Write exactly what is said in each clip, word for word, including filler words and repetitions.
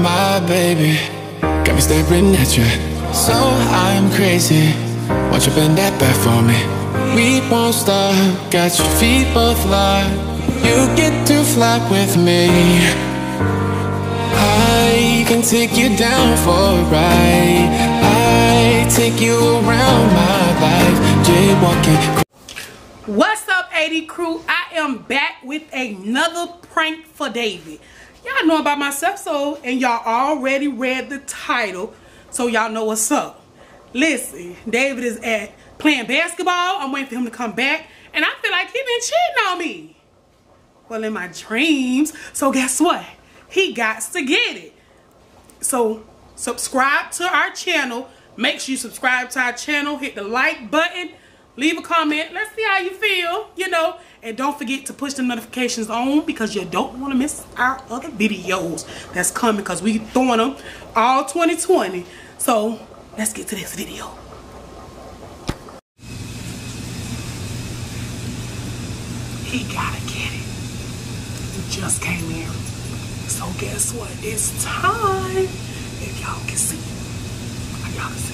my baby. Got me staring at you, so I'm crazy. Won't you bend that back for me? We won't stop, got your feet both locked. You get to flap with me. I can take you down for a ride. I take you around my life, jaywalking. What's up, eighty crew? I am back with another prank for David. Y'all know about myself, so, and y'all already read the title, so y'all know what's up. Listen, David is at playing basketball. I'm waiting for him to come back, and I feel like he been cheating on me. Well, in my dreams. So guess what? He gots to get it. So subscribe to our channel. Make sure you subscribe to our channel. Hit the like button. Leave a comment. Let's see how you feel, you know. And don't forget to push the notifications on because you don't want to miss our other videos that's coming because we throwing them all twenty twenty. So let's get to this video. He gotta get it. He just came in. So guess what? It's time. If y'all can see, y'all can see.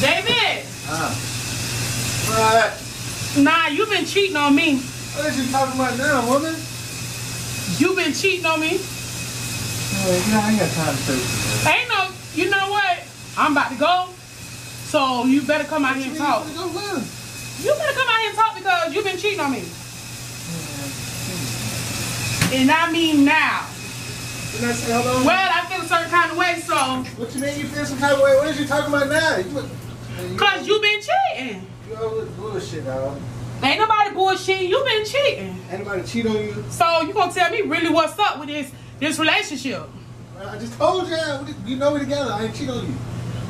David! Uh, right. Nah, you've been cheating on me. What is you talking about now, woman? You've been cheating on me. Oh, you know, I ain't got time to do it. Ain't no, you know what? I'm about to go. So you better come out what here and talk. You, go you better come out here and talk because you've been cheating on me. And I mean now. And I say, hello? Well, I feel a certain kind of way, so. What you mean you feel some kind of way? What is you talking about now? You, Cause you been cheating. You always bullshit, dog. Ain't nobody bullshitting. You been cheating. Ain't nobody cheat on you. So you gonna tell me really what's up with this this relationship? I just told you. You know we together. I ain't cheating on you.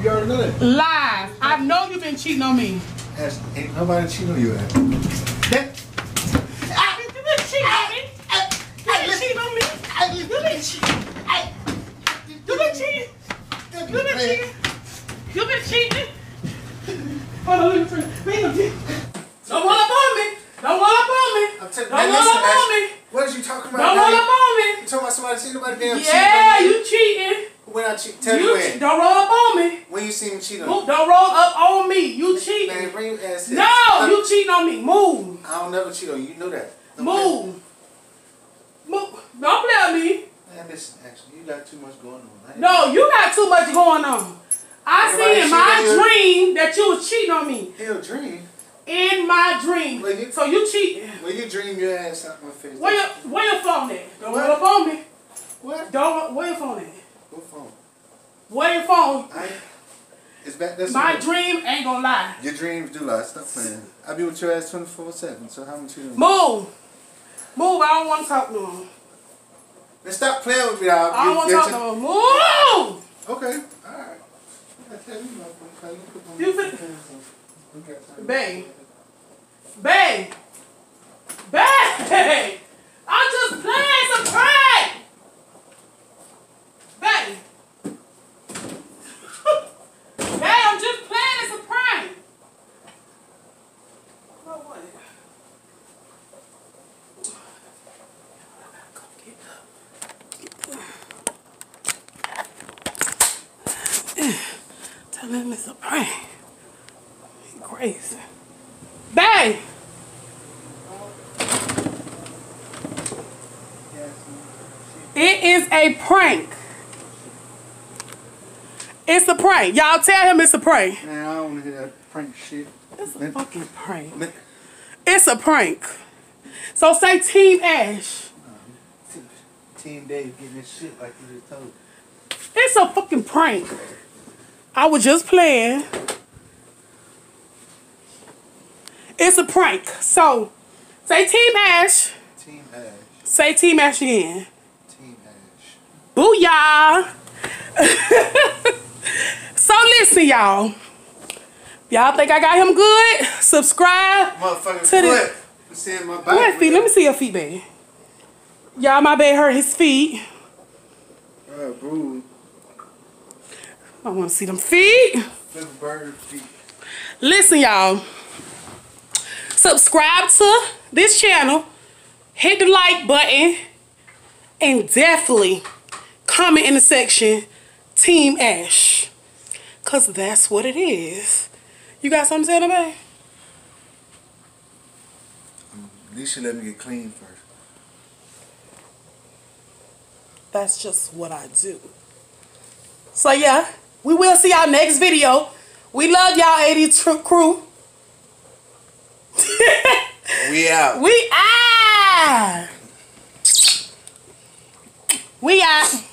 You already know that. Lies. I know you been cheating on me. Ash, ain't nobody cheating on you, Ash. That. I, you been cheating I, on me. You been cheating. You been cheating. You been cheating. You been cheating. Hold on, let me Don't roll up on me. Don't roll up on me. Don't roll up on me. What is you talking about? Don't roll up on me. You talking about somebody cheating? Nobody damn cheating. Yeah, you cheating. When I cheat, tell you when. Don't roll up on me. When you see me cheating. Don't roll up on me. You cheating. Man, bring your ass here. No, you cheating on me. Move. I don't never cheat on you. You know that. Move. Move. Don't play with me. Man, listen, actually, you got too much going on. No, you got too much going on. I seen in my dream that you was cheating on me. Hell, dream? In my dream. Well, you, so you cheating. When you dream your ass out my face. Where your, where your phone at? Don't roll up on me. What? Don't, where your phone at? What phone? Where your phone? I, it's back, that's my dream way. Ain't gonna lie. Your dreams do lie. Stop playing. I be with your ass twenty-four seven, so how much you doing? Move. Move, I don't want to talk no more. Then stop playing with me, dog. I don't want to talk no more. Move! Okay, alright. You fit? Babe. Babe. Babe! I'm just playing some prank! Babe. Babe, I'm just playing some prank! What was it? Tell him it's a prank. He's crazy. Babe! It is a prank. It's a prank. Y'all tell him it's a prank. Man, I don't want to hear that prank shit. It's a fucking prank. Man. It's a prank. So say Team Ash. Team Dave getting this shit like you just told me. It's a fucking prank. I was just playing. It's a prank. So, say Team Ash. Team Ash. Say Team Ash again. Team Ash. Booyah! So listen, y'all. Y'all think I got him good? Subscribe. Motherfucking foot. It's in my back. Let me see your feet, baby. Y'all, my baby hurt his feet. Uh, boo. I want to see them feet. Them bird feet. Listen, y'all. Subscribe to this channel. Hit the like button. And definitely comment in the section, Team Ash. Because that's what it is. You got something to say, babe? At least you let me get clean first. That's just what I do. So, yeah. We will see y'all next video. We love y'all, eighty crew. We out. We out. We out.